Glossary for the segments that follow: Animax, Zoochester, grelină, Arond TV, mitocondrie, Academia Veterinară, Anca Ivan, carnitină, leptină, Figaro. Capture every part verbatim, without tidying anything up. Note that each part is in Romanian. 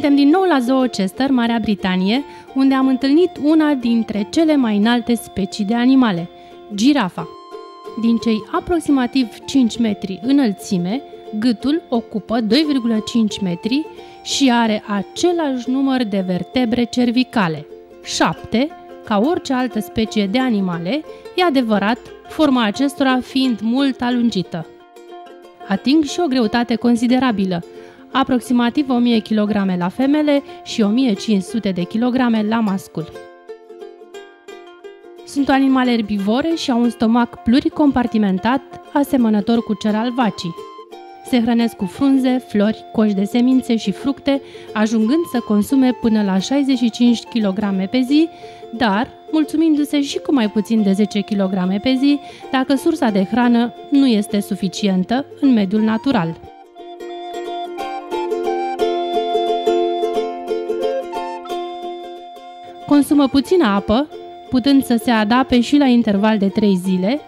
Suntem din nou la Zoochester, Marea Britanie, unde am întâlnit una dintre cele mai înalte specii de animale, girafa. Din cei aproximativ cinci metri înălțime, gâtul ocupă doi virgulă cinci metri și are același număr de vertebre cervicale, șapte, ca orice altă specie de animale, e adevărat, forma acestora fiind mult alungită. Ating și o greutate considerabilă, aproximativ o mie de kilograme la femele și o mie cinci sute de kilograme la mascul. Sunt animale erbivore și au un stomac pluricompartimentat, asemănător cu cel al vacii. Se hrănesc cu frunze, flori, coși de semințe și fructe, ajungând să consume până la șaizeci și cinci de kilograme pe zi, dar mulțumindu-se și cu mai puțin de zece kilograme pe zi, dacă sursa de hrană nu este suficientă în mediul natural. Consumă puțină apă, putând să se adapte și la interval de trei zile,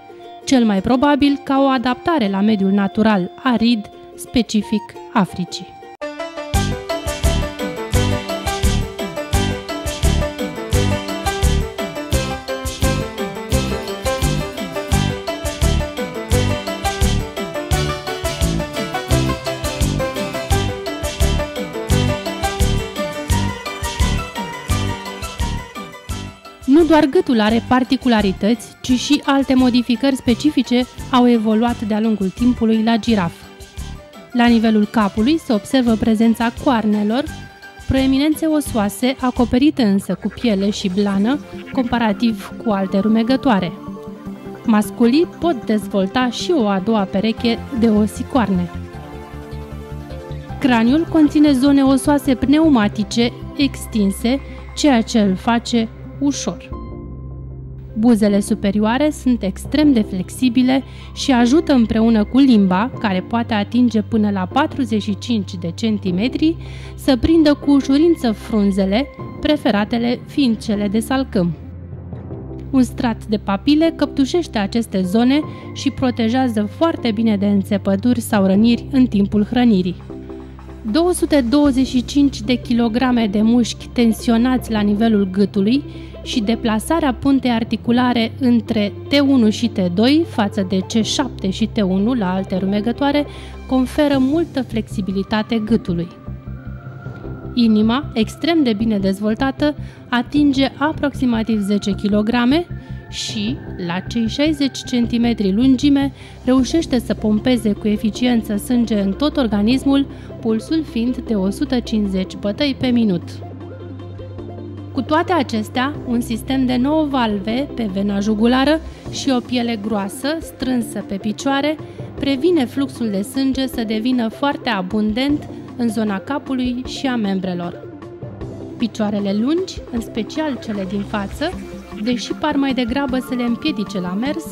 cel mai probabil ca o adaptare la mediul natural arid, specific Africii. Nu doar gâtul are particularități, ci și alte modificări specifice au evoluat de-a lungul timpului la giraf. La nivelul capului se observă prezența coarnelor, proeminențe osoase acoperite însă cu piele și blană, comparativ cu alte rumegătoare. Masculii pot dezvolta și o a doua pereche de osicoarne. Craniul conține zone osoase pneumatice extinse, ceea ce îl face ușor. Buzele superioare sunt extrem de flexibile și ajută împreună cu limba, care poate atinge până la patruzeci și cinci de centimetri, să prindă cu ușurință frunzele, preferatele fiind cele de salcâm. Un strat de papile căptușește aceste zone și protejează foarte bine de înțepături sau răniri în timpul hrănirii. două sute douăzeci și cinci de kilograme de mușchi tensionați la nivelul gâtului și deplasarea puntei articulare între T unu și T doi față de C șapte și T unu la alte rumegătoare conferă multă flexibilitate gâtului. Inima, extrem de bine dezvoltată, atinge aproximativ zece kilograme și, la cei șaizeci de centimetri lungime, reușește să pompeze cu eficiență sânge în tot organismul, pulsul fiind de o sută cincizeci de bătăi pe minut. Cu toate acestea, un sistem de nouă valve pe vena jugulară și o piele groasă, strânsă pe picioare, previne fluxul de sânge să devină foarte abundent în zona capului și a membrelor. Picioarele lungi, în special cele din față, deși par mai degrabă să le împiedice la mers,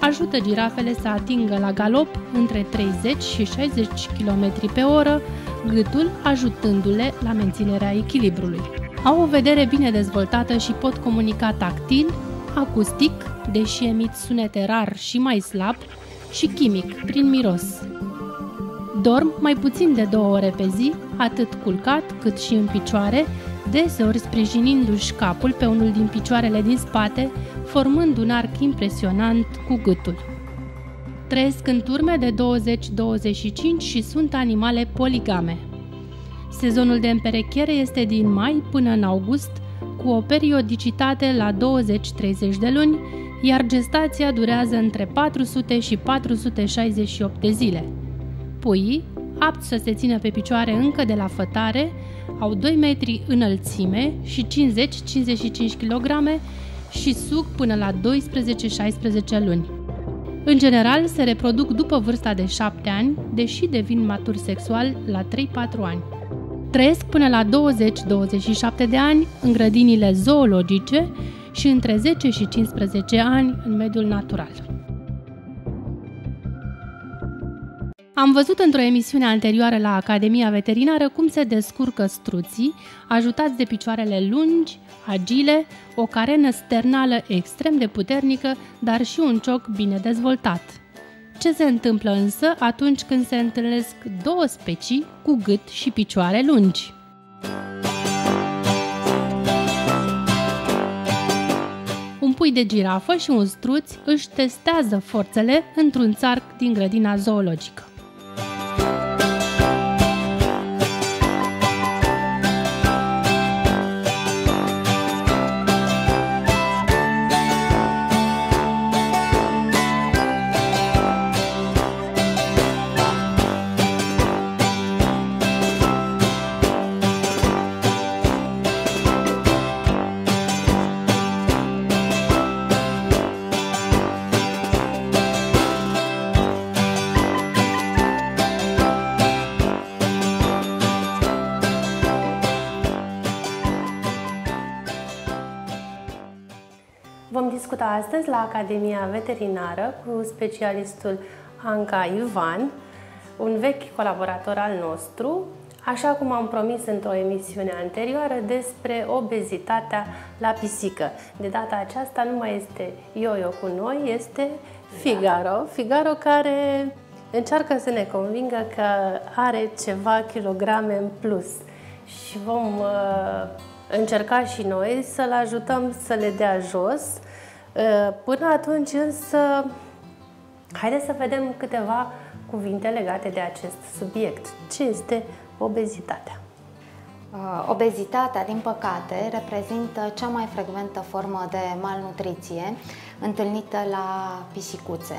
ajută girafele să atingă la galop între treizeci și șaizeci de kilometri pe oră, gâtul ajutându-le la menținerea echilibrului. Au o vedere bine dezvoltată și pot comunica tactil, acustic, deși emit sunete rar și mai slab, și chimic, prin miros. Dorm mai puțin de două ore pe zi, atât culcat cât și în picioare, deseori sprijinindu-și capul pe unul din picioarele din spate, formând un arc impresionant cu gâtul. Trăiesc în turme de douăzeci douăzeci și cinci și sunt animale poligame. Sezonul de împerechiere este din mai până în august, cu o periodicitate la douăzeci treizeci de luni, iar gestația durează între patru sute și patru sute șaizeci și opt de zile. Puii, apți să se țină pe picioare încă de la fătare, au doi metri înălțime și cincizeci cincizeci și cinci de kilograme și suc până la doisprezece șaisprezece luni. În general, se reproduc după vârsta de șapte ani, deși devin maturi sexual la trei patru ani. Trăiesc până la douăzeci douăzeci și șapte de ani în grădinile zoologice și între zece și cincisprezece ani în mediul natural. Am văzut într-o emisiune anterioară la Academia Veterinară cum se descurcă struții, ajutați de picioarele lungi, agile, o carenă sternală extrem de puternică, dar și un cioc bine dezvoltat. Ce se întâmplă însă atunci când se întâlnesc două specii cu gât și picioare lungi? Un pui de girafă și un struț își testează forțele într-un țarc din grădina zoologică. Vom discuta astăzi la Academia Veterinară cu specialistul Anca Ivan, un vechi colaborator al nostru, așa cum am promis într-o emisiune anterioară despre obezitatea la pisică. De data aceasta nu mai este Ioio cu noi, este Figaro, Figaro care încearcă să ne convingă că are ceva kilograme în plus și vom uh, încerca și noi să-l ajutăm să le dea jos. Până atunci însă, haideți să vedem câteva cuvinte legate de acest subiect. Ce este obezitatea? Obezitatea, din păcate, reprezintă cea mai frecventă formă de malnutriție întâlnită la pisicuțe.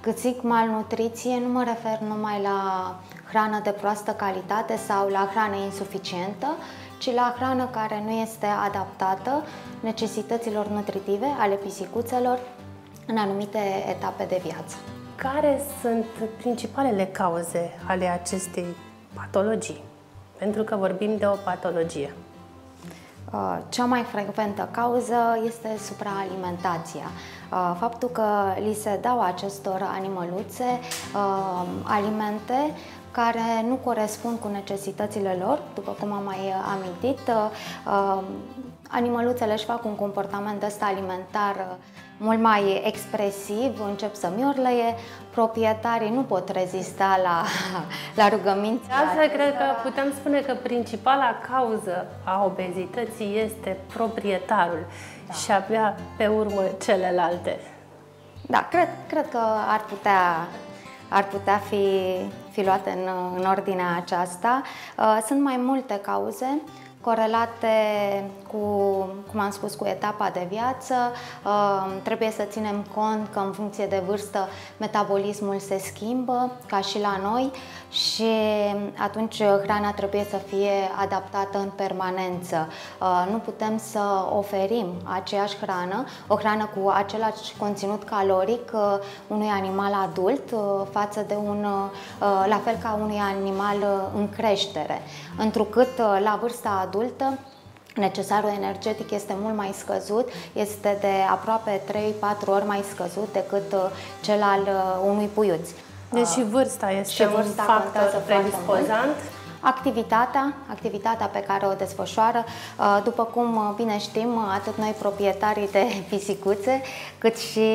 Cât zic malnutriție, nu mă refer numai la hrană de proastă calitate sau la hrană insuficientă, ci la hrană care nu este adaptată necesităților nutritive ale pisicuțelor în anumite etape de viață. Care sunt principalele cauze ale acestei patologii? Pentru că vorbim de o patologie. Cea mai frecventă cauză este supraalimentația. Faptul că li se dau acestor animăluțe alimente care nu corespund cu necesitățile lor. După cum am mai amintit, animăluțele își fac un comportament ăsta alimentar mult mai expresiv, încep să miorlăie, proprietarii nu pot rezista la, la rugămințe. Asta cred că putem spune că principala cauză a obezității este proprietarul, da, și abia pe urmă celelalte. Da, cred, cred că ar putea... ar putea fi, fi luate în, în ordinea aceasta. Sunt mai multe cauze corelate cu, cum am spus, cu etapa de viață. Trebuie să ținem cont că în funcție de vârstă metabolismul se schimbă, ca și la noi, și atunci hrana trebuie să fie adaptată în permanență. Nu putem să oferim aceeași hrană, o hrană cu același conținut caloric unui animal adult față de un, la fel ca unui animal în creștere, întrucât la vârsta adultă necesarul energetic este mult mai scăzut, este de aproape trei patru ori mai scăzut decât cel al unui puiuț. Deci și vârsta este și vârsta un factor predispozant. Activitatea, activitatea pe care o desfășoară, după cum bine știm, atât noi proprietarii de pisicuțe, cât și,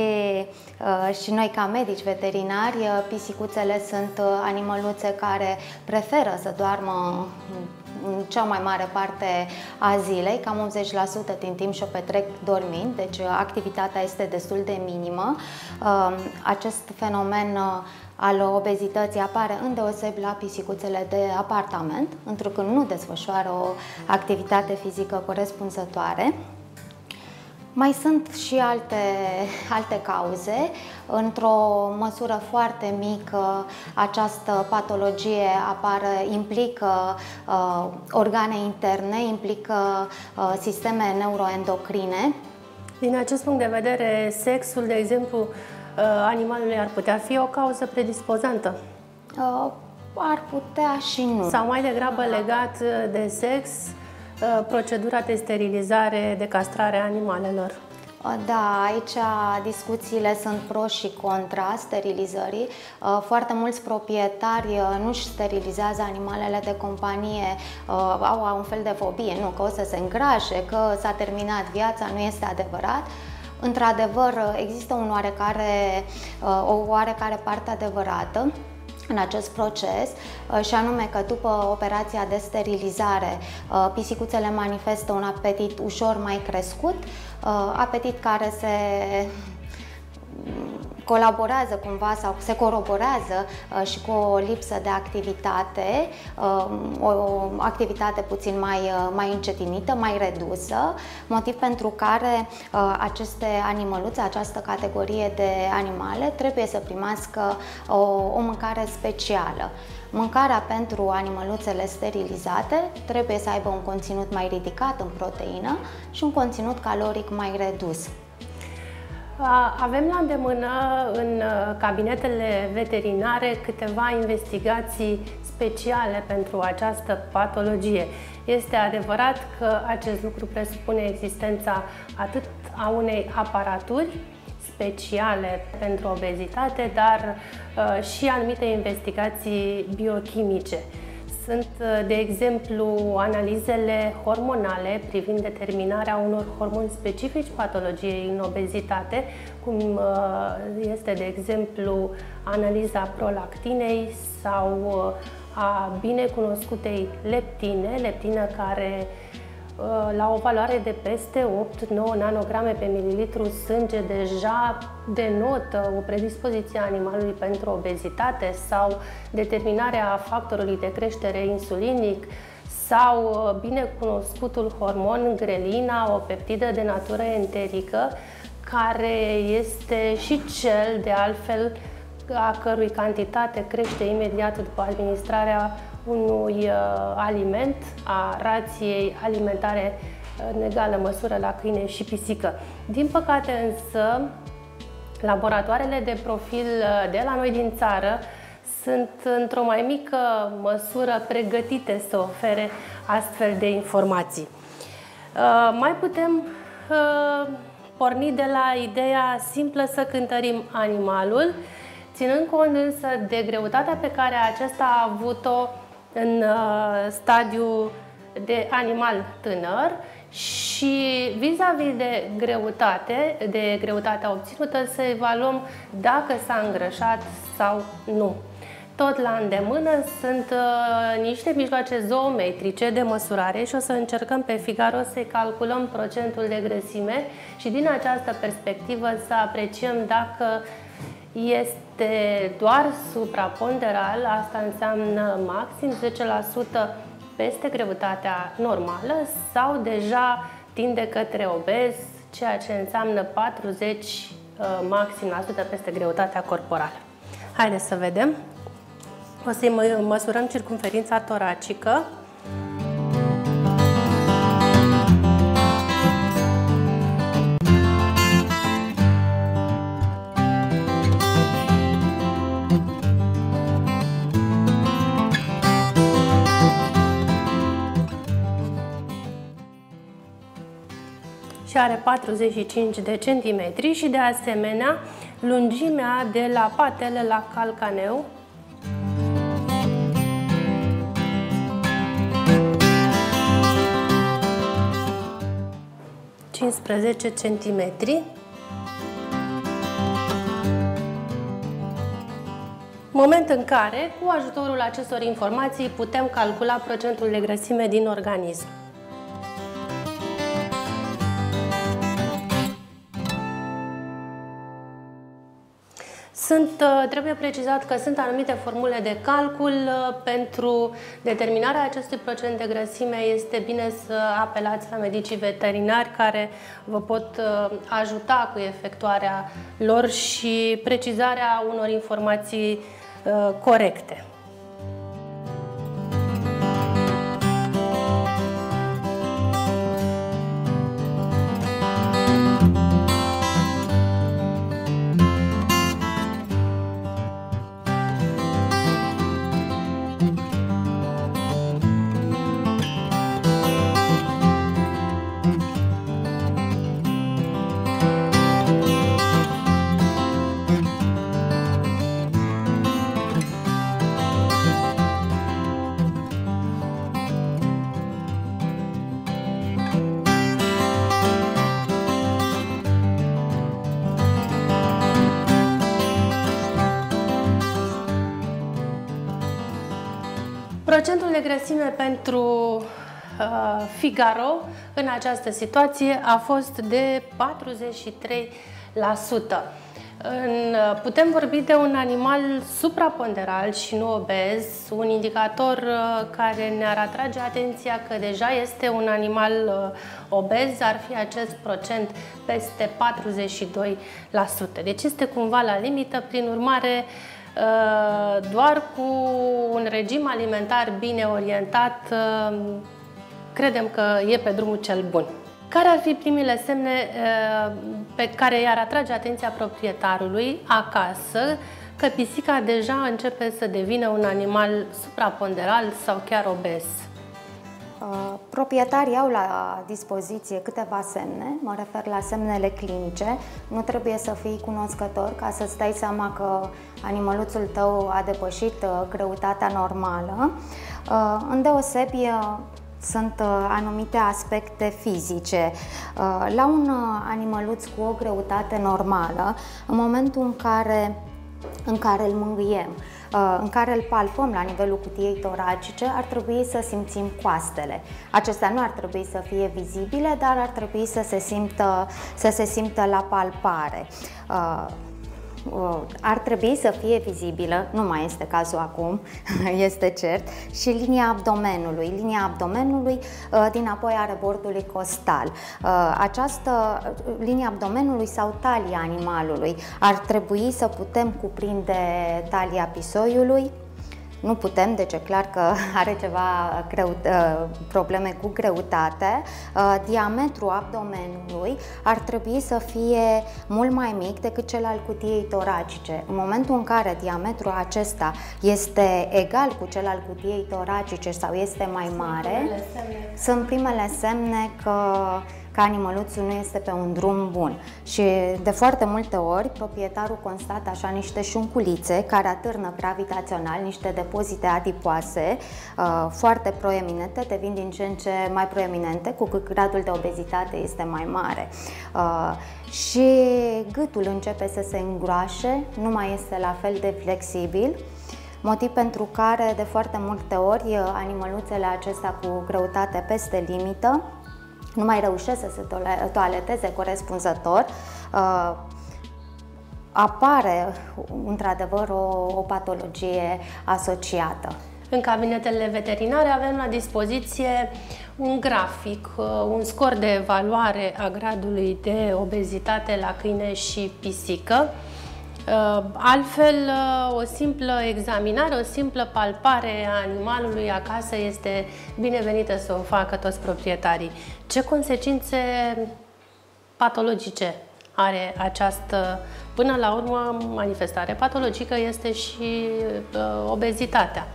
și noi ca medici veterinari, pisicuțele sunt animăluțe care preferă să doarmă în cea mai mare parte a zilei, cam optzeci la sută din timp și-o petrec dormind, deci activitatea este destul de minimă. Acest fenomen al obezității apare îndeosebi la pisicuțele de apartament, întrucât nu desfășoară o activitate fizică corespunzătoare. Mai sunt și alte, alte cauze. Într-o măsură foarte mică, această patologie apare, implică uh, organe interne, implică uh, sisteme neuroendocrine. Din acest punct de vedere, sexul, de exemplu, uh, animalului ar putea fi o cauză predispozantă? Uh, ar putea și nu. Sau mai degrabă legat de sex, procedura de sterilizare, de castrare a animalelor. Da, aici discuțiile sunt pro și contra sterilizării. Foarte mulți proprietari nu-și sterilizează animalele de companie, au un fel de fobie, nu, că o să se îngrașe, că s-a terminat viața, nu este adevărat. Într-adevăr, există un oarecare, o oarecare parte adevărată. în acest proces, și anume că după operația de sterilizare pisicuțele manifestă un apetit ușor mai crescut, apetit care se colaborează cumva sau se coroborează și cu o lipsă de activitate, o activitate puțin mai, mai încetinită, mai redusă, motiv pentru care aceste animăluțe, această categorie de animale trebuie să primească o, o mâncare specială. Mâncarea pentru animăluțele sterilizate trebuie să aibă un conținut mai ridicat în proteină și un conținut caloric mai redus. Avem la îndemână în cabinetele veterinare câteva investigații speciale pentru această patologie. Este adevărat că acest lucru presupune existența atât a unei aparaturi speciale pentru obezitate, dar și anumite investigații biochimice. Sunt, de exemplu, analizele hormonale privind determinarea unor hormoni specifici patologiei în obezitate, cum este, de exemplu, analiza prolactinei sau a binecunoscutei leptine, leptină care, la o valoare de peste opt-nouă nanograme pe mililitru sânge, deja denotă o predispoziție a animalului pentru obezitate, sau determinarea factorului de creștere insulinic, sau binecunoscutul hormon grelina, o peptidă de natură enterică, care este și cel, de altfel, a cărui cantitate crește imediat după administrarea unui uh, aliment, a rației alimentare în egală măsură la câine și pisică. Din păcate însă, laboratoarele de profil de la noi din țară sunt într-o mai mică măsură pregătite să ofere astfel de informații. Uh, mai putem uh, porni de la ideea simplă să cântărim animalul, ținând cont însă de greutatea pe care acesta a avut-o în uh, stadiu de animal tânăr și vis-a-vis de greutate, de greutatea obținută, să evaluăm dacă s-a îngrășat sau nu. Tot la îndemână sunt uh, niște mijloace zoometrice de măsurare și o să încercăm pe Figaro să calculăm procentul de grăsime și din această perspectivă să apreciem dacă este doar supraponderal, asta înseamnă maxim zece la sută peste greutatea normală, sau deja tinde către obez, ceea ce înseamnă patruzeci la sută maxim la sută peste greutatea corporală. Haideți să vedem. O să-i măsurăm circumferința toracică. Și are patruzeci și cinci de centimetri și, de asemenea, lungimea de la patele la calcaneu cincisprezece centimetri. Moment în care, cu ajutorul acestor informații, putem calcula procentul de grăsime din organism. Sunt, trebuie precizat că sunt anumite formule de calcul. Pentru determinarea acestui procent de grăsime este bine să apelați la medicii veterinari care vă pot ajuta cu efectuarea lor și precizarea unor informații corecte. Procentul de grăsime pentru uh, Figaro în această situație a fost de patruzeci și trei la sută. În, putem vorbi de un animal supraponderal și nu obez, un indicator uh, care ne-ar atrage atenția că deja este un animal uh, obez, ar fi acest procent peste patruzeci și doi la sută. Deci este cumva la limită, prin urmare uh, doar cu un regim alimentar bine orientat uh, credem că e pe drumul cel bun. Care ar fi primele semne pe care i-ar atrage atenția proprietarului acasă că pisica deja începe să devină un animal supraponderal sau chiar obez? Proprietarii au la dispoziție câteva semne, mă refer la semnele clinice. Nu trebuie să fii cunoscător ca să-ți dai seama că animăluțul tău a depășit greutatea normală. Îndeosebi, sunt anumite aspecte fizice. La un animăluț cu o greutate normală, în momentul în care, în care îl mângâiem, în care îl palpăm la nivelul cutiei toracice, ar trebui să simțim coastele. Acestea nu ar trebui să fie vizibile, dar ar trebui să se simtă, să se simtă la palpare. Ar trebui să fie vizibilă, nu mai este cazul acum, este cert, și linia abdomenului. Linia abdomenului din apoi a rebordului costal. Această linia abdomenului sau talia animalului ar trebui să putem cuprinde talia pisoiului. Nu putem, deci e clar că are ceva greu, probleme cu greutate. Diametrul abdomenului ar trebui să fie mult mai mic decât cel al cutiei toracice. În momentul în care diametrul acesta este egal cu cel al cutiei toracice sau este mai mare, sunt primele semne că că animăluțul nu este pe un drum bun. Și de foarte multe ori proprietarul constată așa niște șunculițe care atârnă gravitațional, niște depozite adipoase uh, foarte proeminente, devin din ce în ce mai proeminente cu cât gradul de obezitate este mai mare. Uh, și gâtul începe să se îngroașe, nu mai este la fel de flexibil, motiv pentru care de foarte multe ori animăluțele acestea cu greutate peste limită nu mai reușesc să se toaleteze corespunzător, uh, apare într-adevăr o, o patologie asociată. În cabinetele veterinare avem la dispoziție un grafic, un scor de evaluare a gradului de obezitate la câine și pisică. Altfel, o simplă examinare, o simplă palpare a animalului acasă este binevenită să o facă toți proprietarii. Ce consecințe patologice are această, până la urmă, manifestare patologică este și uh, obezitatea,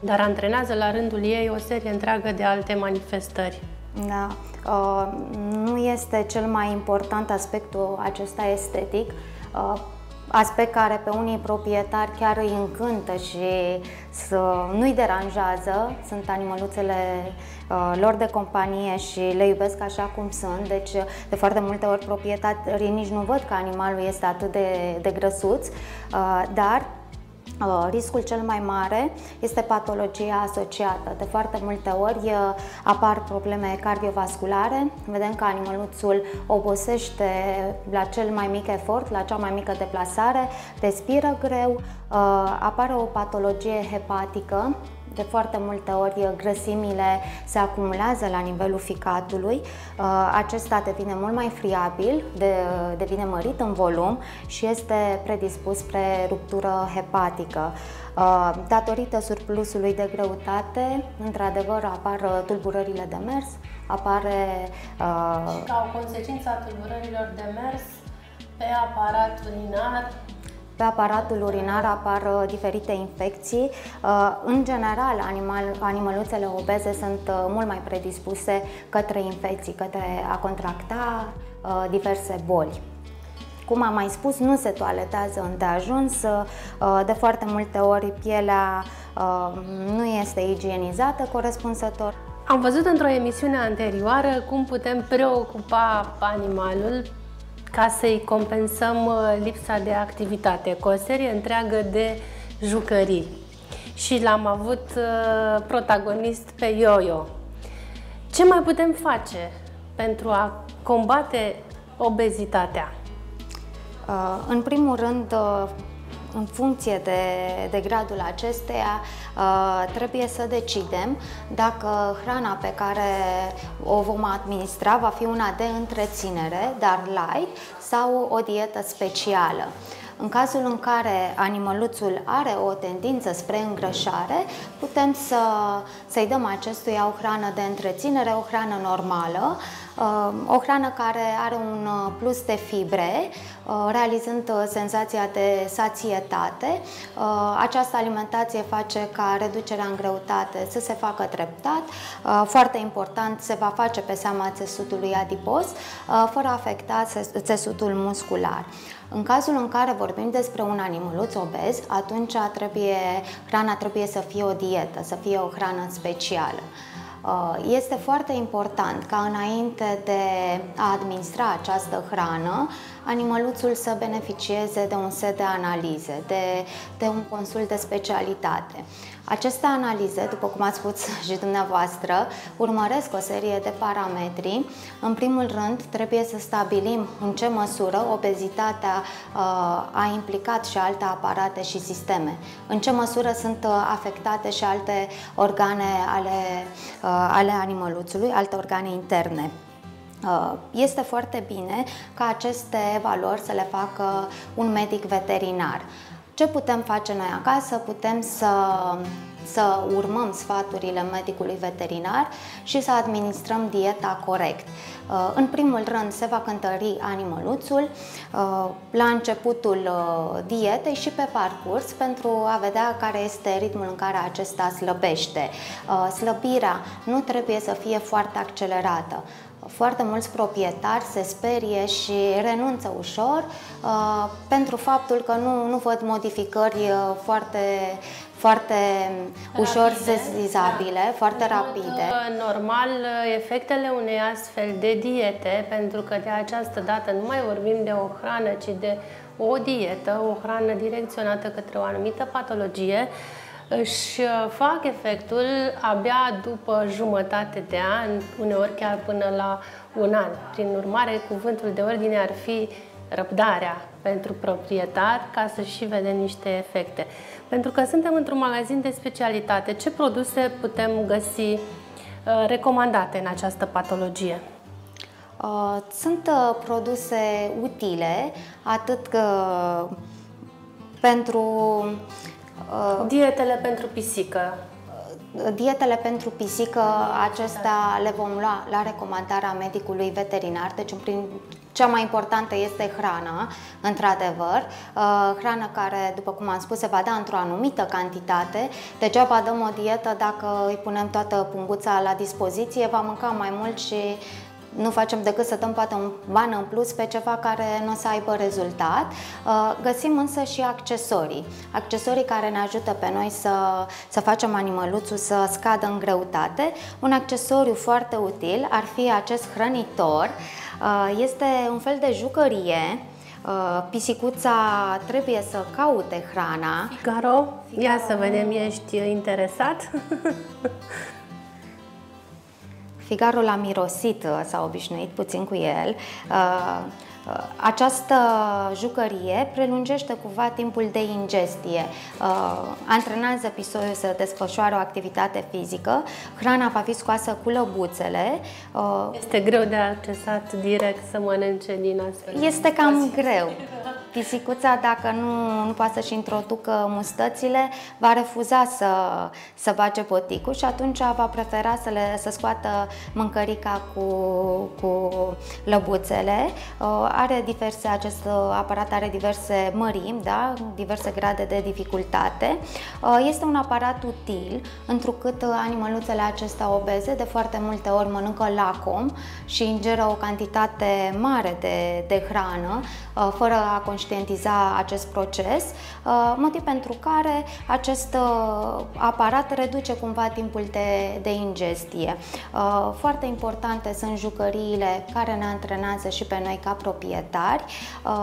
dar antrenează la rândul ei o serie întreagă de alte manifestări. Da. Uh, nu este cel mai important aspectul acesta estetic, aspect care pe unii proprietari chiar îi încântă și nu-i deranjează, sunt animăluțele lor de companie și le iubesc așa cum sunt, deci de foarte multe ori proprietarii nici nu văd că animalul este atât de, de grăsuț, dar riscul cel mai mare este patologia asociată. De foarte multe ori apar probleme cardiovasculare, vedem că animăluțul obosește la cel mai mic efort, la cea mai mică deplasare, respiră greu, apare o patologie hepatică, de foarte multe ori grăsimile se acumulează la nivelul ficatului, acesta devine mult mai friabil, devine mărit în volum și este predispus spre ruptură hepatică. Datorită surplusului de greutate, într-adevăr apar tulburările de mers, apare... Și ca o consecință a tulburărilor de mers pe aparat urinar, pe aparatul urinar apar diferite infecții. În general, animal, animăluțele obeze sunt mult mai predispuse către infecții, către a contracta diverse boli. Cum am mai spus, nu se toaletează îndeajuns, de foarte multe ori pielea nu este igienizată corespunzător. Am văzut într-o emisiune anterioară cum putem preocupa animalul ca să-i compensăm lipsa de activitate, cu o serie întreagă de jucării. și l-am avut uh, protagonist pe Yo-Yo. Ce mai putem face pentru a combate obezitatea? Uh, în primul rând, uh... în funcție de, de gradul acesteia, trebuie să decidem dacă hrana pe care o vom administra va fi una de întreținere, dar light, sau o dietă specială. În cazul în care animăluțul are o tendință spre îngrășare, putem să, să-i dăm acestuia o hrană de întreținere, o hrană normală, o hrană care are un plus de fibre, realizând senzația de sațietate. Această alimentație face ca reducerea în greutate să se facă treptat. Foarte important, se va face pe seama țesutului adipos, fără a afecta țesutul muscular. În cazul în care vorbim despre un animăluț obez, atunci trebuie, hrana trebuie să fie o dietă, să fie o hrană specială. Este foarte important ca înainte de a administra această hrană, animăluțul să beneficieze de un set de analize, de, de un consult de specialitate. Aceste analize, după cum ați spus și dumneavoastră, urmăresc o serie de parametri. În primul rând, trebuie să stabilim în ce măsură obezitatea a implicat și alte aparate și sisteme, în ce măsură sunt afectate și alte organe ale, ale animăluțului, alte organe interne. Este foarte bine ca aceste valori să le facă un medic veterinar. Ce putem face noi acasă? Putem să, să urmăm sfaturile medicului veterinar și să administrăm dieta corect. În primul rând, se va cântări animăluțul la începutul dietei și pe parcurs, pentru a vedea care este ritmul în care acesta slăbește. Slăbirea nu trebuie să fie foarte accelerată. Foarte mulți proprietari se sperie și renunță ușor uh, pentru faptul că nu, nu văd modificări uh, foarte, foarte rapide, ușor sezizabile, da. foarte în rapide. Mod, normal, efectele unei astfel de diete, pentru că de această dată nu mai vorbim de o hrană, ci de o dietă, o hrană direcționată către o anumită patologie, își fac efectul abia după jumătate de an, uneori chiar până la un an. Prin urmare, cuvântul de ordine ar fi răbdarea pentru proprietar, ca să și vedem niște efecte. Pentru că suntem într-un magazin de specialitate, ce produse putem găsi recomandate în această patologie? Sunt produse utile, atât că pentru... Dietele pentru pisică. Dietele pentru pisică, acestea le vom lua la recomandarea medicului veterinar, deci în prim... cea mai importantă este hrana, într-adevăr. Hrana care, după cum am spus, se va da într-o anumită cantitate. Degeaba dăm o dietă dacă îi punem toată punguța la dispoziție, va mânca mai mult și nu facem decât să dăm poate un ban în plus pe ceva care nu o să aibă rezultat. Găsim însă și accesorii, accesorii care ne ajută pe noi să, să facem animăluțul să scadă în greutate. Un accesoriu foarte util ar fi acest hrănitor, este un fel de jucărie. Pisicuța trebuie să caute hrana. Figaro, ia să vedem, ești interesat? Figarul a mirosit, s-a obișnuit puțin cu el. Această jucărie prelungește cumva timpul de ingestie, antrenează pisoiul să desfășoare o activitate fizică, hrana va fi scoasă cu lăbuțele. Este greu de accesat direct să mănânce din astfel. Este cam greu. Pisicuța, dacă nu, nu poate să-și introducă mustățile, va refuza să, să bage boticul și atunci va prefera să, le, să scoată mâncărica cu, cu lăbuțele. Are diverse, acest aparat are diverse mărimi, da? Diverse grade de dificultate. Este un aparat util, întrucât animăluțele acestea obeze de foarte multe ori mănâncă lacom și ingeră o cantitate mare de, de hrană, fără a conștientiza acest proces, motiv pentru care acest aparat reduce cumva timpul de, de ingestie. Foarte importante sunt jucăriile care ne antrenează și pe noi ca proprietari.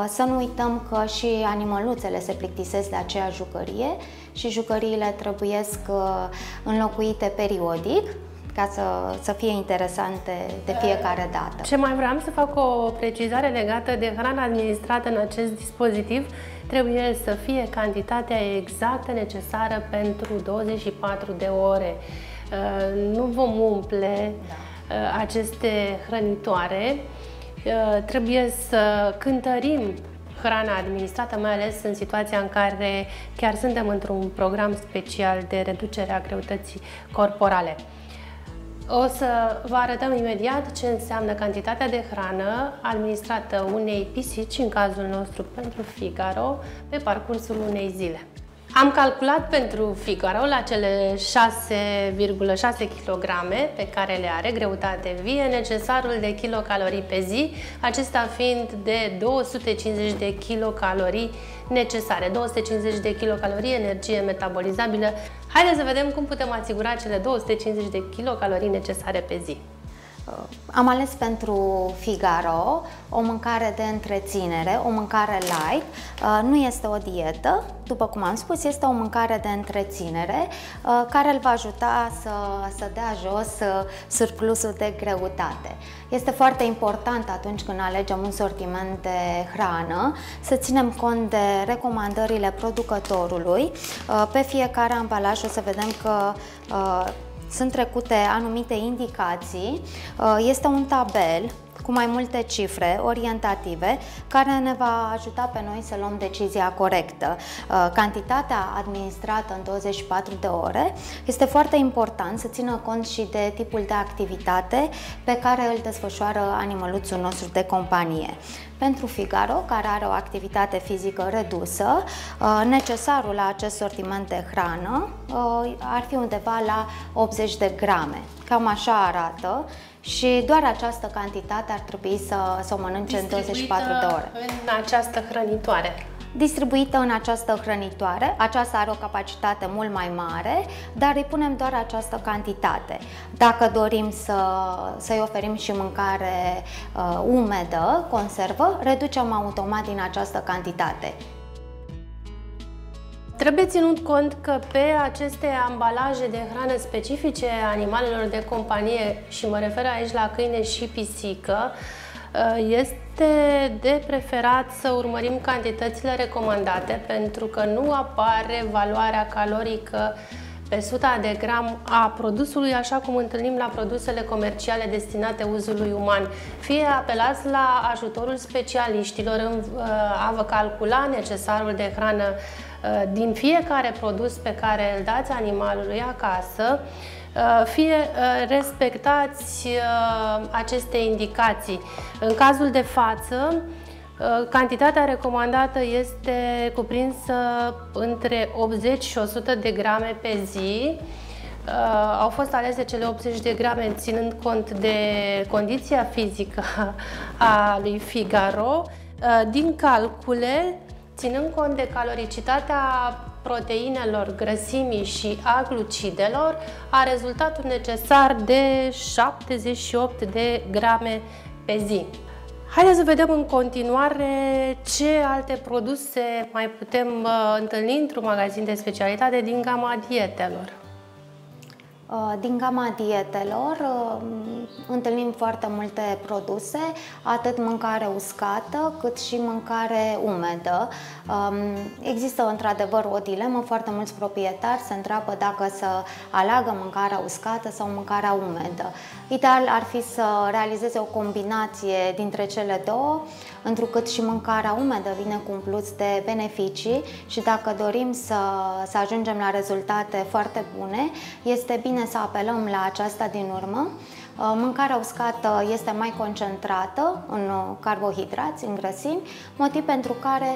Să nu uităm că și animăluțele se plictisesc de aceea jucărie și jucăriile trebuiesc înlocuite periodic, ca să, să fie interesante de fiecare dată. Ce mai vreau să fac o precizare legată de hrana administrată în acest dispozitiv. Trebuie să fie cantitatea exactă necesară pentru douăzeci și patru de ore. Nu vom umple da. aceste hrănitoare. Trebuie să cântărim hrana administrată, mai ales în situația în care chiar suntem într-un program special de reducere a greutății corporale. O să vă arătăm imediat ce înseamnă cantitatea de hrană administrată unei pisici, în cazul nostru pentru Figaro, pe parcursul unei zile. Am calculat pentru Figaro la cele șase virgulă șase kilograme pe care le are greutate vie necesarul de kilocalorii pe zi, acesta fiind de două sute cincizeci de kilocalorii necesare, două sute cincizeci de kilocalorii energie metabolizabilă. Haideți să vedem cum putem asigura cele două sute cincizeci de kilocalorii necesare pe zi. Am ales pentru Figaro o mâncare de întreținere, o mâncare light. Nu este o dietă, după cum am spus, este o mâncare de întreținere care îl va ajuta să, să dea jos surplusul de greutate. Este foarte important atunci când alegem un sortiment de hrană să ținem cont de recomandările producătorului. Pe fiecare ambalaj o să vedem că sunt trecute anumite indicații, este un tabel cu mai multe cifre orientative care ne va ajuta pe noi să luăm decizia corectă. Cantitatea administrată în douăzeci și patru de ore este foarte important să țină cont și de tipul de activitate pe care îl desfășoară animăluțul nostru de companie. Pentru Figaro, care are o activitate fizică redusă, necesarul la acest sortiment de hrană ar fi undeva la optzeci de grame. Cam așa arată și doar această cantitate ar trebui să, să o mănânce în douăzeci și patru de ore. În această hrănitoare. Distribuită în această hrănitoare, aceasta are o capacitate mult mai mare, dar îi punem doar această cantitate. Dacă dorim să, să-i oferim și mâncare uh, umedă, conservă, reducem automat din această cantitate. Trebuie ținut cont că pe aceste ambalaje de hrană specifice animalelor de companie, și mă refer aici la câine și pisică, este de preferat să urmărim cantitățile recomandate pentru că nu apare valoarea calorică pe o sută de gram a produsului, așa cum întâlnim la produsele comerciale destinate uzului uman. Fie apelați la ajutorul specialiștilor în a vă calcula necesarul de hrană din fiecare produs pe care îl dați animalului acasă, fie respectați aceste indicații. În cazul de față, cantitatea recomandată este cuprinsă între optzeci și o sută de grame pe zi. Au fost alese cele optzeci de grame ținând cont de condiția fizică a lui Figaro. Din calcule, ținând cont de caloricitatea proteinelor, grăsimii și a glucidelor, a rezultatul necesar de șaptezeci și opt de grame pe zi. Haideți să vedem în continuare ce alte produse mai putem întâlni într-un magazin de specialitate din gama dietelor. Din gama dietelor întâlnim foarte multe produse, atât mâncare uscată cât și mâncare umedă. Există într-adevăr o dilemă, foarte mulți proprietari se întreabă dacă să aleagă mâncarea uscată sau mâncarea umedă. Ideal ar fi să realizeze o combinație dintre cele două, întrucât și mâncarea umedă vine cu un plus de beneficii și dacă dorim să, să ajungem la rezultate foarte bune, este bine să apelăm la aceasta din urmă. Mâncarea uscată este mai concentrată în carbohidrați, în grăsimi, motiv pentru care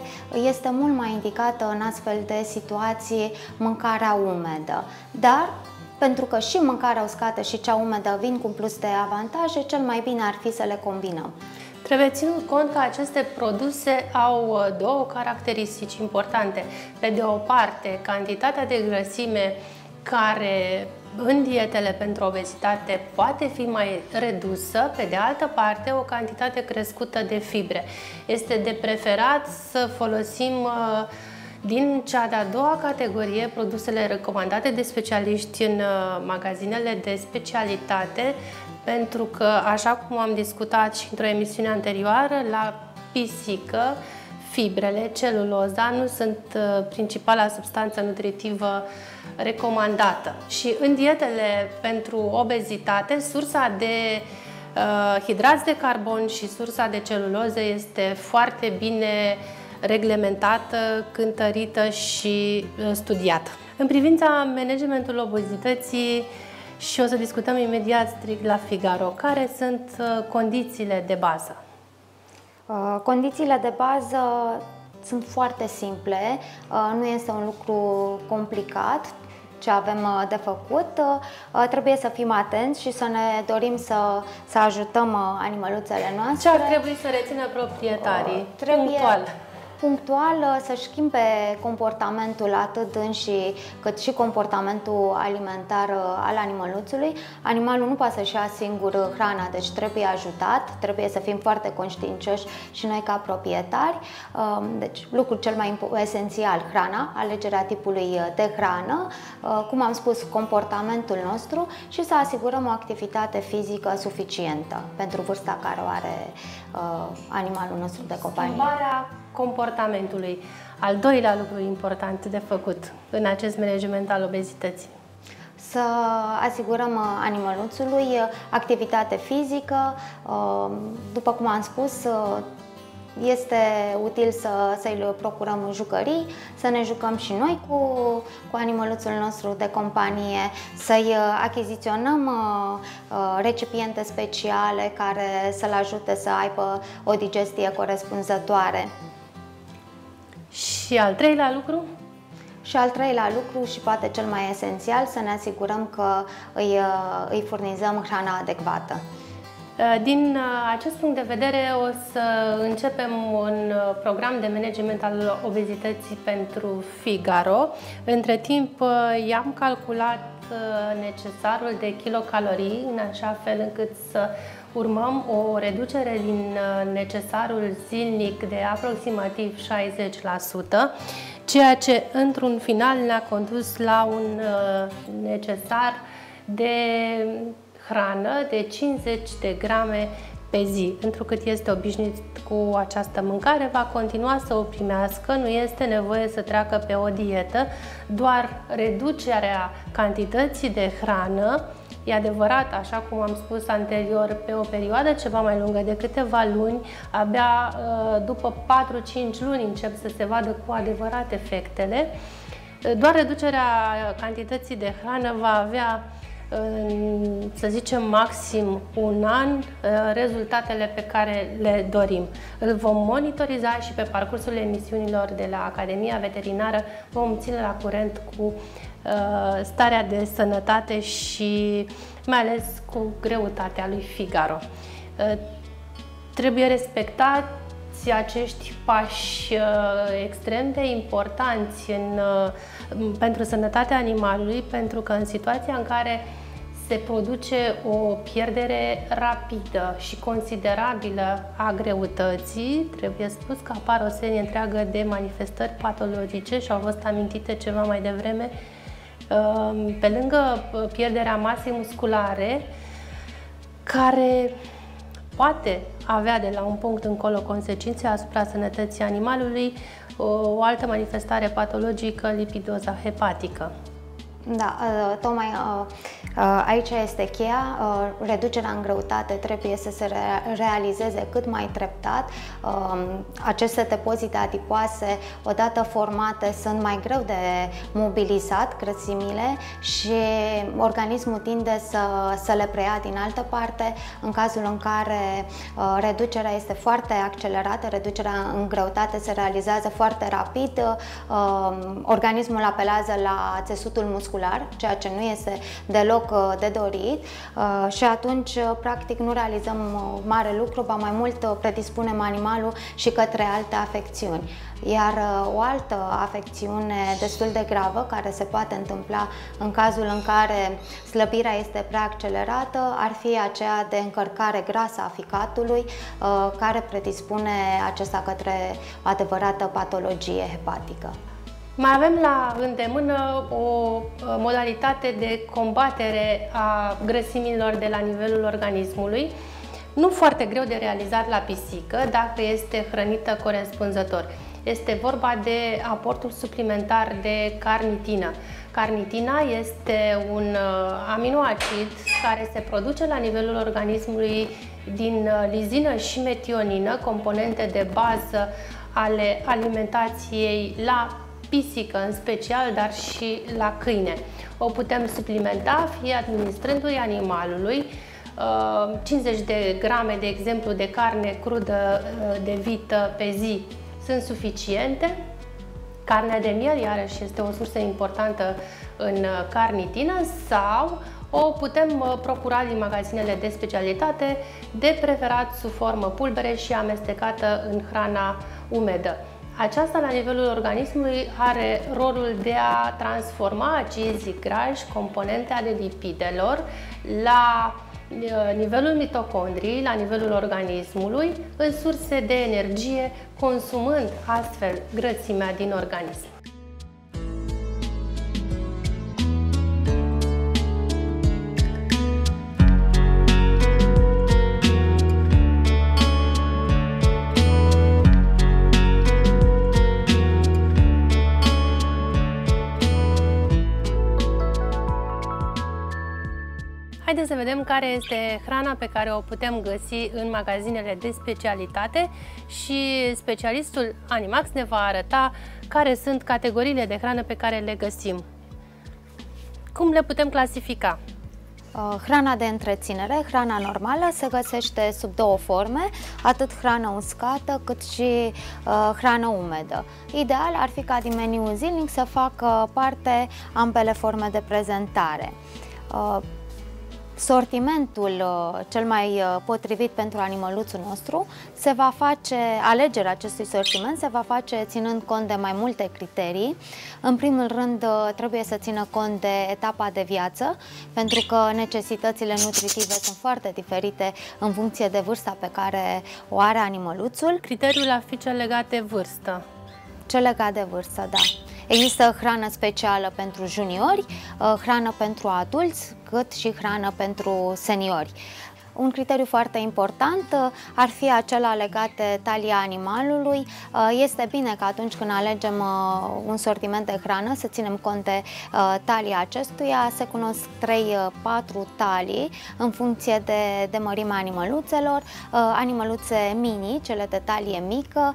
este mult mai indicată în astfel de situații mâncarea umedă. Dar, pentru că și mâncarea uscată și cea umedă vin cu plus de avantaje, cel mai bine ar fi să le combinăm. Trebuie ținut cont că aceste produse au două caracteristici importante. Pe de o parte, cantitatea de grăsime care în dietele pentru obezitate poate fi mai redusă, pe de altă parte o cantitate crescută de fibre. Este de preferat să folosim din cea de-a doua categorie produsele recomandate de specialiști în magazinele de specialitate, pentru că, așa cum am discutat și într-o emisiune anterioară, la pisică, fibrele, celuloza, nu sunt principala substanță nutritivă recomandată. Și în dietele pentru obezitate, sursa de uh, hidrați de carbon și sursa de celuloză este foarte bine reglementată, cântărită și uh, studiată. În privința managementului obezității, și o să discutăm imediat strict la Figaro, care sunt uh, condițiile de bază? Uh, condițiile de bază sunt foarte simple, uh, nu este un lucru complicat ce avem de făcut. Trebuie să fim atenți și să ne dorim să, să ajutăm animăluțele noastre. Ce ar trebui să rețină proprietarii? Trebuie punctual. Punctual să-și schimbe comportamentul atât dânsii cât și comportamentul alimentar al animăluțului. Animalul nu poate să-și ia singur hrana, deci trebuie ajutat, trebuie să fim foarte conștiincioși și noi ca proprietari. Deci lucrul cel mai esențial, hrana, alegerea tipului de hrană, cum am spus, comportamentul nostru și să asigurăm o activitate fizică suficientă pentru vârsta care o are animalul nostru de companie. Comportamentului. Al doilea lucru important de făcut în acest management al obezității. Să asigurăm animăluțului activitate fizică. După cum am spus, este util să, să-i procurăm jucării, să ne jucăm și noi cu, cu animăluțul nostru de companie, să-i achiziționăm uh, recipiente speciale care să-l ajute să aibă o digestie corespunzătoare. Și al treilea lucru? Și al treilea lucru și poate cel mai esențial, să ne asigurăm că îi, îi furnizăm hrana adecvată. Din acest punct de vedere o să începem un program de management al obezității pentru Figaro. Între timp i-am calculat necesarul de kilocalorii în așa fel încât să urmăm o reducere din necesarul zilnic de aproximativ șaizeci la sută, ceea ce într-un final ne-a condus la un necesar de hrană de cincizeci de grame pe zi. Pentru că este obișnuit cu această mâncare, va continua să o primească, nu este nevoie să treacă pe o dietă, doar reducerea cantității de hrană, e adevărat, așa cum am spus anterior, pe o perioadă ceva mai lungă de câteva luni, abia după patru-cinci luni încep să se vadă cu adevărat efectele. Doar reducerea cantității de hrană va avea, să zicem, maxim un an rezultatele pe care le dorim. Îl vom monitoriza și pe parcursul emisiunilor de la Academia Veterinară vom ține la curent cu starea de sănătate și mai ales cu greutatea lui Figaro. Trebuie respectați acești pași extrem de importanți în, pentru sănătatea animalului, pentru că în situația în care se produce o pierdere rapidă și considerabilă a greutății, trebuie spus că apar o serie întreagă de manifestări patologice și au fost amintite ceva mai devreme. Pe lângă pierderea masei musculare, care poate avea de la un punct încolo consecințe asupra sănătății animalului, o altă manifestare patologică, lipidoza hepatică. Da, tocmai aici este cheia. Reducerea în greutate trebuie să se realizeze cât mai treptat. Aceste depozite adipoase, odată formate, sunt mai greu de mobilizat, grăsimile, și organismul tinde să, să le preia din altă parte. În cazul în care reducerea este foarte accelerată, reducerea în greutate se realizează foarte rapid, organismul apelează la țesutul muscular muscular, ceea ce nu este deloc de dorit și atunci practic nu realizăm mare lucru, ba mai mult predispunem animalul și către alte afecțiuni. Iar o altă afecțiune destul de gravă care se poate întâmpla în cazul în care slăbirea este prea accelerată ar fi aceea de încărcare grasă a ficatului, care predispune acesta către o adevărată patologie hepatică. Mai avem la îndemână o modalitate de combatere a grăsimilor de la nivelul organismului, nu foarte greu de realizat la pisică dacă este hrănită corespunzător. Este vorba de aportul suplimentar de carnitină. Carnitina este un aminoacid care se produce la nivelul organismului din lizină și metionină, componente de bază ale alimentației la pisică în special, dar și la câine. O putem suplimenta fie administrându-i animalului cincizeci de grame, de exemplu, de carne crudă de vită pe zi. Sunt suficiente. Carnea de miel, iarăși, este o sursă importantă în carnitină, sau o putem procura din magazinele de specialitate, de preferat sub formă pulbere și amestecată în hrana umedă. Aceasta, la nivelul organismului, are rolul de a transforma acizii grași, componente ale lipidelor, la nivelul mitocondriei, la nivelul organismului, în surse de energie, consumând astfel grăsimea din organism. Haideți să vedem care este hrana pe care o putem găsi în magazinele de specialitate și specialistul Animax ne va arăta care sunt categoriile de hrană pe care le găsim. Cum le putem clasifica? Hrana de întreținere, hrana normală, se găsește sub două forme, atât hrană uscată cât și uh, hrană umedă. Ideal ar fi ca din meniul zilnic să facă parte ambele forme de prezentare. Uh, Sortimentul cel mai potrivit pentru animăluțul nostru se va face, alegerea acestui sortiment se va face ținând cont de mai multe criterii. În primul rând trebuie să țină cont de etapa de viață, pentru că necesitățile nutritive sunt foarte diferite în funcție de vârsta pe care o are animăluțul. Criteriul ar fi cel legat de vârstă. Cel legat de vârstă, da. Există hrană specială pentru juniori, hrană pentru adulți, cât și hrană pentru seniori. Un criteriu foarte important ar fi acela legat de talia animalului. Este bine că atunci când alegem un sortiment de hrană să ținem cont de talia acestuia. Se cunosc trei patru talii în funcție de, de mărimea animăluțelor. Animăluțe mini, cele de talie mică,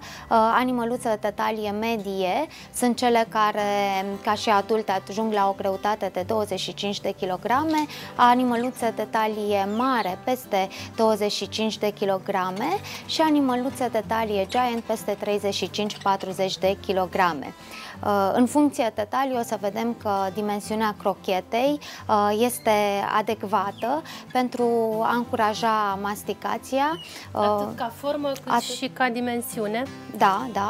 animăluțele de talie medie sunt cele care, ca și adulte, ajung la o greutate de douăzeci și cinci de kilograme, animăluțe de talie mare, peste douăzeci și cinci de kilograme și animăluțe de talie giant peste treizeci și cinci patruzeci de kilograme. În funcție de talie o să vedem că dimensiunea crochetei este adecvată pentru a încuraja masticația. Atât ca formă cât atât... și ca dimensiune. Da, da,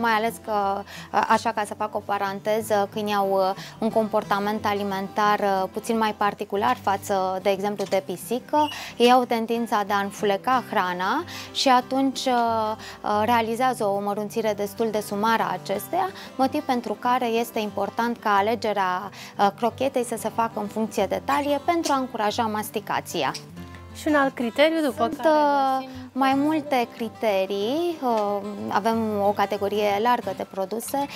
mai ales că, așa ca să fac o paranteză, câinii au un comportament alimentar puțin mai particular față, de exemplu, de pisică. Ei au tendința de a înfuleca hrana și atunci realizează o mărunțire destul de sumară a acesteia, motiv pentru care este important ca alegerea crochetei să se facă în funcție de talie pentru a încuraja masticația. Și un alt criteriu după Sunt, care... mai multe criterii, avem o categorie largă de produse,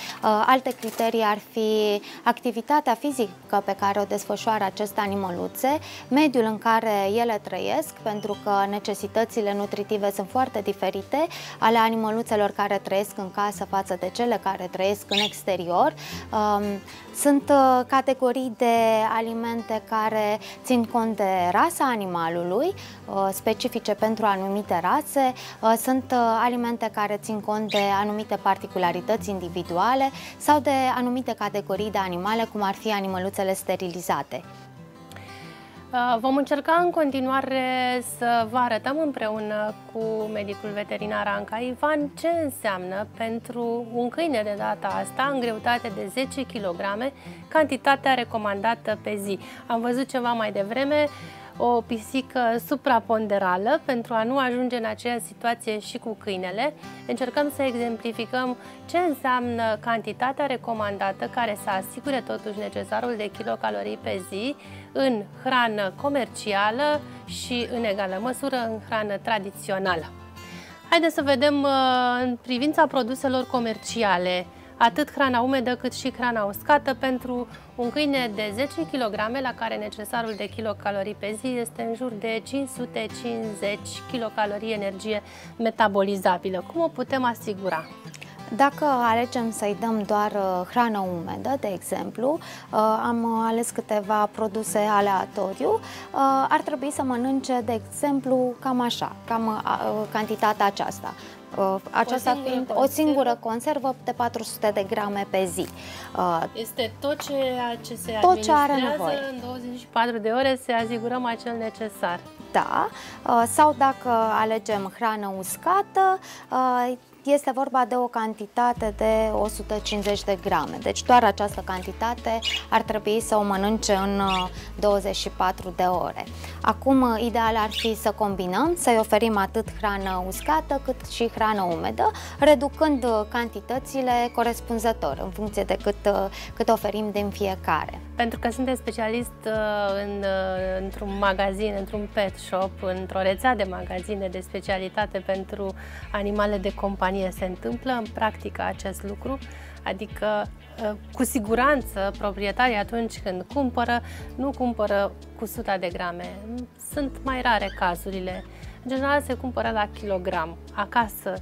alte criterii ar fi activitatea fizică pe care o desfășoară aceste animăluțe, mediul în care ele trăiesc, pentru că necesitățile nutritive sunt foarte diferite ale animăluțelor care trăiesc în casă față de cele care trăiesc în exterior. Sunt categorii de alimente care țin cont de rasa animalului, specifice pentru anumite rase, rase, sunt alimente care țin cont de anumite particularități individuale sau de anumite categorii de animale, cum ar fi animăluțele sterilizate. Vom încerca în continuare să vă arătăm împreună cu medicul veterinar Anca Ivan ce înseamnă pentru un câine de data asta, în greutate de zece kilograme, cantitatea recomandată pe zi. Am văzut ceva mai devreme o pisică supraponderală pentru a nu ajunge în aceeași situație și cu câinele. Încercăm să exemplificăm ce înseamnă cantitatea recomandată care să asigure totuși necesarul de kilocalorii pe zi în hrană comercială și în egală măsură în hrană tradițională. Haideți să vedem în privința produselor comerciale, atât hrana umedă cât și hrana uscată pentru un câine de zece kilograme, la care necesarul de kilocalorii pe zi este în jur de cinci sute cincizeci kilocalorii energie metabolizabilă. Cum o putem asigura? Dacă alegem să-i dăm doar hrană umedă, de exemplu, am ales câteva produse aleatoriu, ar trebui să mănânce, de exemplu, cam așa, cam cantitatea aceasta. Aceasta fiind o singură conservă de patru sute de grame pe zi. Este tot ceea ce se administrează în douăzeci și patru de ore, să asigurăm acel necesar. Da, sau dacă alegem hrană uscată, este vorba de o cantitate de o sută cincizeci de grame. Deci doar această cantitate ar trebui să o mănânce în douăzeci și patru de ore. Acum, ideal ar fi să combinăm, să-i oferim atât hrană uscată cât și hrană umedă, reducând cantitățile corespunzător în funcție de cât, cât oferim din fiecare. Pentru că suntem specialist în, într-un magazin, într-un pet shop, într-o rețea de magazine de specialitate pentru animale de companie, se întâmplă în practică acest lucru, adică cu siguranță proprietarii atunci când cumpără, nu cumpără cu o sută de grame. Sunt mai rare cazurile. În general se cumpără la kilogram. Acasă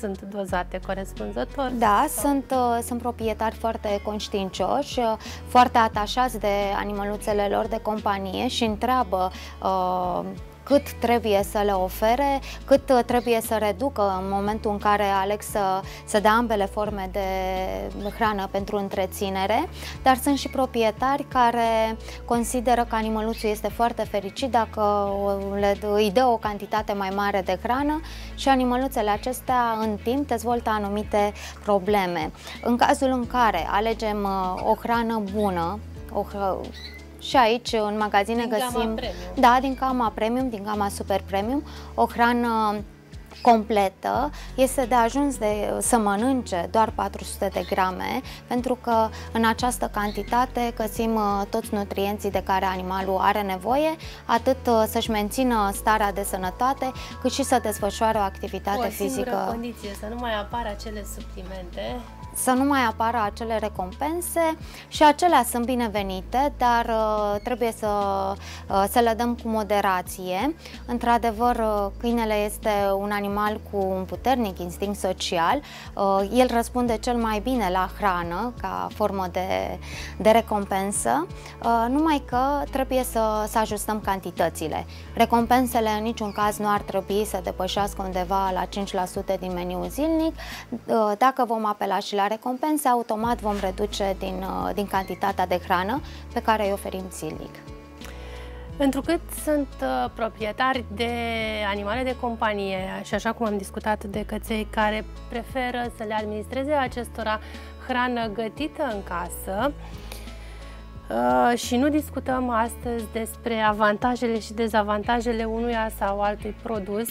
sunt dozate corespunzător? Da, sunt, sunt proprietari foarte conștiincioși, foarte atașați de animăluțele lor de companie și întreabă uh, cât trebuie să le ofere, cât trebuie să reducă în momentul în care aleg să, să dea ambele forme de hrană pentru întreținere, dar sunt și proprietari care consideră că animăluțul este foarte fericit dacă îi dă o cantitate mai mare de hrană și animăluțele acestea în timp dezvoltă anumite probleme. În cazul în care alegem o hrană bună, o Și aici, în magazine, din găsim da, din gama premium, din gama super premium, o hrană completă. Este de ajuns de, să mănânce doar patru sute de grame, pentru că în această cantitate găsim toți nutrienții de care animalul are nevoie, atât să-și mențină starea de sănătate, cât și să desfășoare o activitate o fizică. O condiție, să nu mai apară acele suplimente, să nu mai apară acele recompense, și acelea sunt binevenite, dar uh, trebuie să, uh, să le dăm cu moderație. Într-adevăr, uh, câinele este un animal cu un puternic instinct social. Uh, el răspunde cel mai bine la hrană ca formă de, de recompensă, uh, numai că trebuie să, să ajustăm cantitățile. Recompensele în niciun caz nu ar trebui să depășească undeva la cinci la sută din meniul zilnic. Uh, dacă vom apela și la recompense, automat vom reduce din, din cantitatea de hrană pe care îi oferim zilnic. Întrucât sunt proprietari de animale de companie și așa cum am discutat de căței care preferă să le administreze acestora hrană gătită în casă, și nu discutăm astăzi despre avantajele și dezavantajele unuia sau altui produs,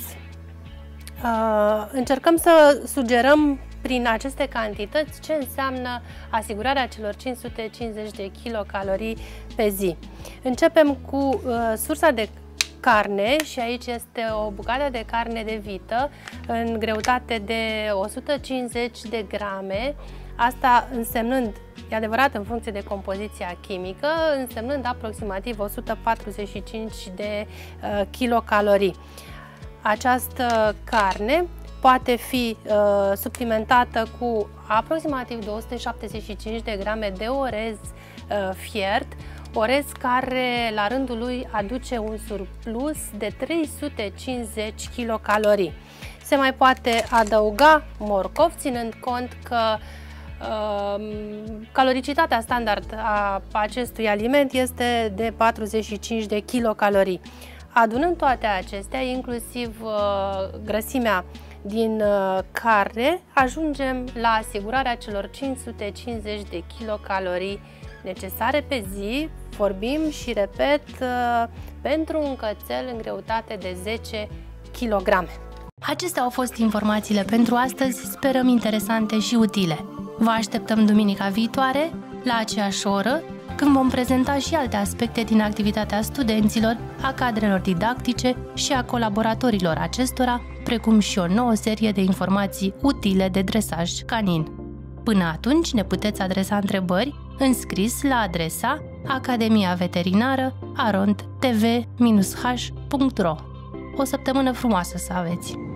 încercăm să sugerăm prin aceste cantități ce înseamnă asigurarea celor cinci sute cincizeci de kilocalorii pe zi. Începem cu uh, sursa de carne și aici este o bucată de carne de vită în greutate de o sută cincizeci de grame, asta însemnând, e adevărat în funcție de compoziția chimică, însemnând aproximativ o sută patruzeci și cinci de kilocalorii. Această carne poate fi uh, suplimentată cu aproximativ două sute șaptezeci și cinci de grame de orez uh, fiert, orez care la rândul lui aduce un surplus de trei sute cincizeci de kilocalorii. Se mai poate adăuga morcov, ținând cont că uh, caloricitatea standard a acestui aliment este de patruzeci și cinci de kilocalorii. Adunând toate acestea, inclusiv uh, grăsimea din uh, care ajungem la asigurarea celor cinci sute cincizeci de kilocalorii necesare pe zi, vorbim și repet, uh, pentru un cățel în greutate de zece kilograme. Acestea au fost informațiile pentru astăzi, sperăm interesante și utile. Vă așteptăm duminica viitoare, la aceeași oră, când vom prezenta și alte aspecte din activitatea studenților, a cadrelor didactice și a colaboratorilor acestora, precum și o nouă serie de informații utile de dresaj canin. Până atunci ne puteți adresa întrebări în scris la adresa academia veterinară arond tv dash h punct ro. O săptămână frumoasă să aveți!